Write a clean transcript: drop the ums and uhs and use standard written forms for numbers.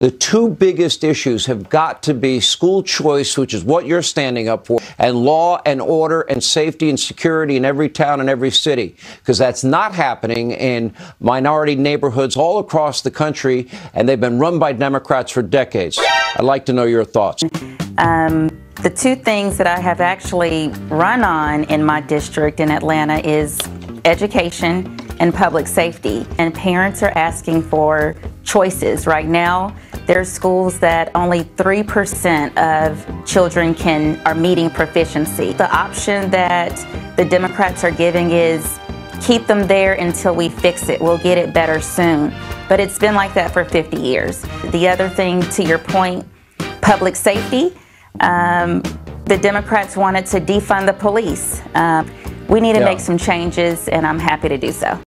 The two biggest issues have got to be school choice, which is what you're standing up for, and law and order and safety and security in every town and every city, because that's not happening in minority neighborhoods all across the country, and they've been run by Democrats for decades. I'd like to know your thoughts. The two things that I have actually run on in my district in Atlanta is education and public safety, and parents are asking for choices. Right now, there are schools that only 3% of children are meeting proficiency. The option that the Democrats are giving is keep them there until we fix it. We'll get it better soon. But it's been like that for 50 years. The other thing, to your point, public safety. The Democrats wanted to defund the police. We need to make some changes, and I'm happy to do so.